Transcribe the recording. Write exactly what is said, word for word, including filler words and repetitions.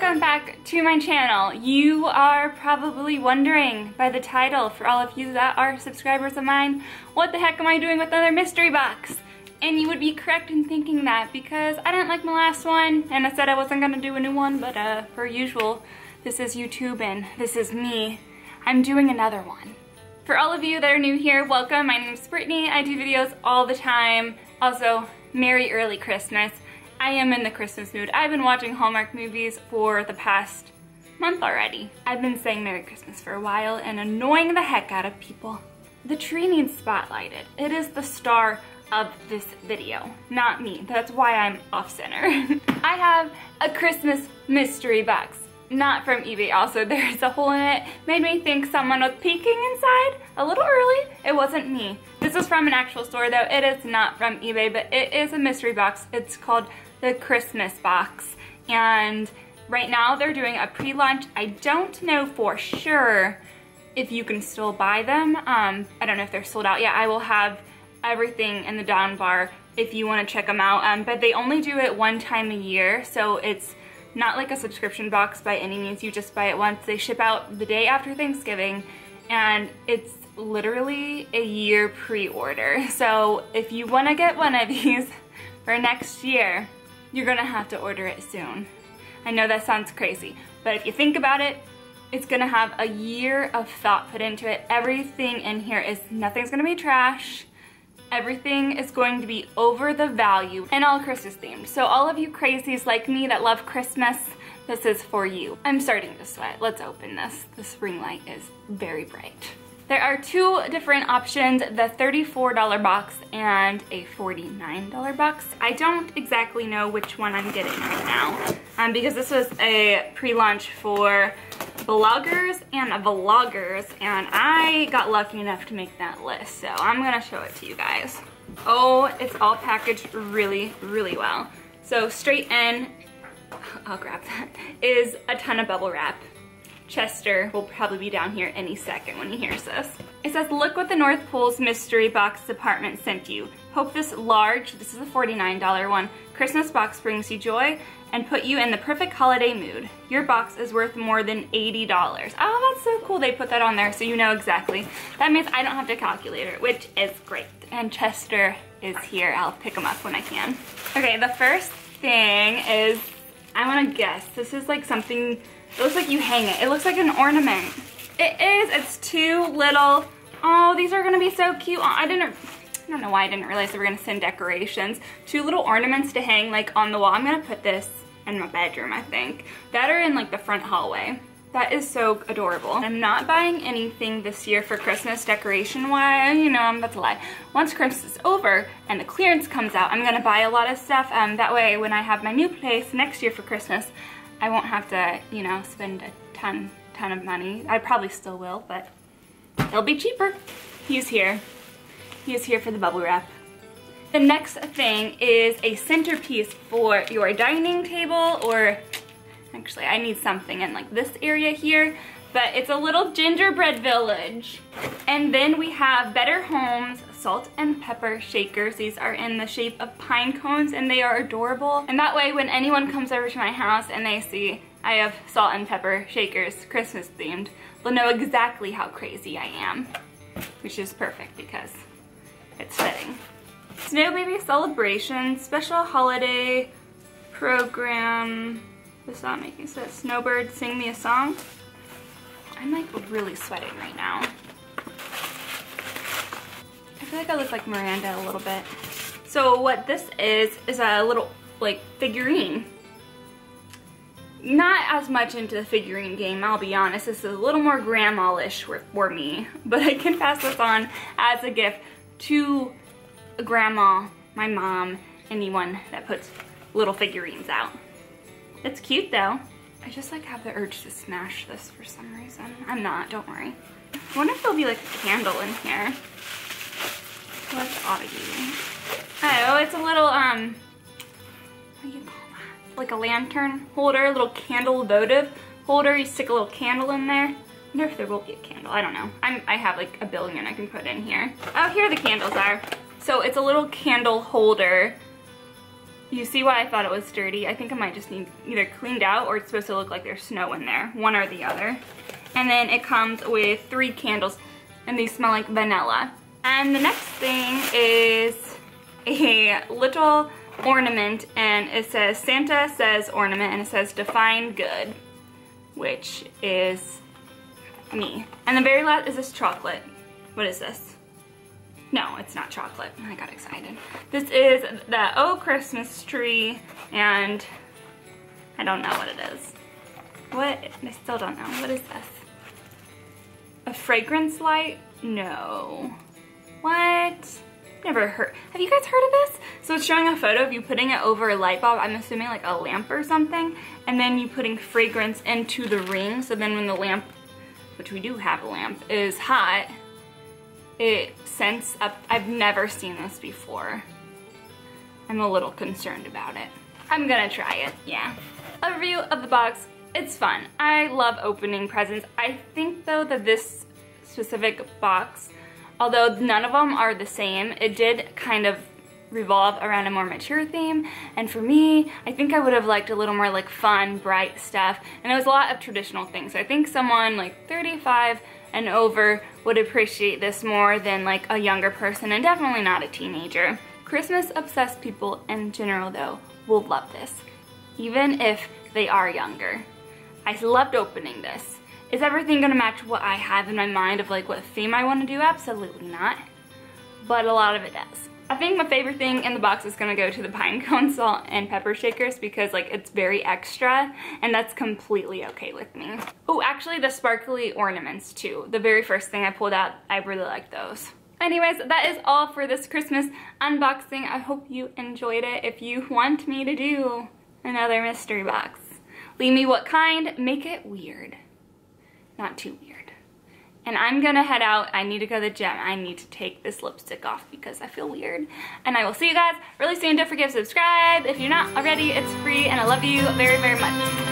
welcome back to my channel. You are probably wondering by the title, for all of you that are subscribers of mine, what the heck am I doing with another mystery box? And you would be correct in thinking that, because I didn't like my last one and I said I wasn't gonna do a new one, but uh, per usual, this is YouTube and this is me. I'm doing another one. For all of you that are new here, welcome. My name is Brittany. I do videos all the time. Also, Merry Early Christmas. I am in the Christmas mood. I've been watching Hallmark movies for the past month already. I've been saying Merry Christmas for a while and annoying the heck out of people. The tree needs spotlighted. It is the star of this video, not me. That's why I'm off center. I have a Christmas mystery box, not from eBay. Also, there's a hole in it. Made me think someone was peeking inside a little early. It wasn't me. This is from an actual store though. It is not from eBay, but it is a mystery box. It's called the Christmas box, and right now they're doing a pre-launch. I don't know for sure if you can still buy them. Um, I don't know if they're sold out yet. I will have everything in the down bar if you want to check them out, um, but they only do it one time a year, so it's not like a subscription box by any means. You just buy it once. They ship out the day after Thanksgiving, and it's literally a year pre-order. So if you want to get one of these for next year, you're gonna have to order it soon. I know that sounds crazy, but if you think about it, it's gonna have a year of thought put into it. Everything in here is, nothing's gonna be trash. Everything is going to be over the value and all Christmas themed. So all of you crazies like me that love Christmas, this is for you. I'm starting to sweat. Let's open this. This ring light is very bright. There are two different options, the thirty-four dollar box and a forty-nine dollar box. I don't exactly know which one I'm getting right now, um, because this was a pre-launch for bloggers and vloggers, and I got lucky enough to make that list, so I'm gonna show it to you guys. Oh, it's all packaged really, really well. So straight in, I'll grab that, is a ton of bubble wrap. Chester will probably be down here any second when he hears this. It says, look what the North Pool's mystery box department sent you. Hope this large, this is a forty-nine dollar one, Christmas box brings you joy and put you in the perfect holiday mood. Your box is worth more than eighty dollars. Oh, that's so cool they put that on there so you know exactly. That means I don't have to calculate it, which is great. And Chester is here. I'll pick him up when I can. Okay, the first thing is, I wanna guess, this is like something. It looks like you hang it. It looks like an ornament. It is. It's two little. Oh, these are going to be so cute. I didn't. I don't know why I didn't realize they were going to send decorations. Two little ornaments to hang like on the wall. I'm going to put this in my bedroom, I think. That are in like the front hallway. That is so adorable. I'm not buying anything this year for Christmas decoration-wise. You know, that's a lie. Once Christmas is over and the clearance comes out, I'm going to buy a lot of stuff. Um, that way, when I have my new place next year for Christmas, I won't have to, you know, spend a ton, ton of money. I probably still will, but it'll be cheaper. He's here. He is here for the bubble wrap. The next thing is a centerpiece for your dining table, or actually I need something in like this area here, but it's a little gingerbread village. And then we have Better Homes salt and pepper shakers. These are in the shape of pine cones and they are adorable. And that way when anyone comes over to my house and they see I have salt and pepper shakers, Christmas themed, they'll know exactly how crazy I am, which is perfect because it's fitting. Snow Baby Celebration, special holiday program. This is not making sense. Snowbird, sing me a song. I'm like really sweating right now. I feel like I look like Miranda a little bit. So what this is, is a little like figurine. Not as much into the figurine game, I'll be honest. This is a little more grandma-ish for me, but I can pass this on as a gift to grandma, my mom, anyone that puts little figurines out. It's cute though. I just like have the urge to smash this for some reason. I'm not, don't worry. I wonder if there'll be like a candle in here. What's oddity? Oh, it's a little, um, what do you call that? Like a lantern holder, a little candle votive holder. You stick a little candle in there. I wonder if there will be a candle. I don't know. I'm, I have like a billion I can put in here. Oh, here the candles are. So it's a little candle holder You see why I thought it was dirty. I think it might just need either cleaned out or it's supposed to look like there's snow in there, one or the other. And then it comes with three candles and these smell like vanilla. And the next thing is a little ornament, and it says Santa says ornament, and it says define good, which is me. And the very last is this chocolate. What is this? No, it's not chocolate. I got excited. This is the Oh Christmas Tree, and I don't know what it is. What? I still don't know. What is this? A fragrance light? No. What? Never heard. Have you guys heard of this? So it's showing a photo of you putting it over a light bulb, I'm assuming like a lamp or something, and then you putting fragrance into the ring, so then when the lamp, which we do have a lamp, is hot, it scents up. I've never seen this before. I'm a little concerned about it. I'm gonna try it, yeah. A review of the box. It's fun. I love opening presents. I think though that this specific box, although none of them are the same, it did kind of revolve around a more mature theme, and for me, I think I would have liked a little more like fun, bright stuff, and there was a lot of traditional things. So I think someone like thirty-five and over would appreciate this more than like a younger person, and definitely not a teenager. Christmas-obsessed people in general though will love this, even if they are younger. I loved opening this. Is everything gonna match what I have in my mind of like what theme I wanna do? Absolutely not, but a lot of it does. I think my favorite thing in the box is gonna go to the pine cone salt and pepper shakers, because like it's very extra, and that's completely okay with me. Oh, actually the sparkly ornaments too. The very first thing I pulled out, I really like those. Anyways, that is all for this Christmas unboxing. I hope you enjoyed it. If you want me to do another mystery box, leave me what kind, make it weird. Not too weird. And I'm gonna head out. I need to go to the gym. I need to take this lipstick off because I feel weird. And I will see you guys really soon. Don't forget to subscribe if you're not already. It's free, and I love you very, very much.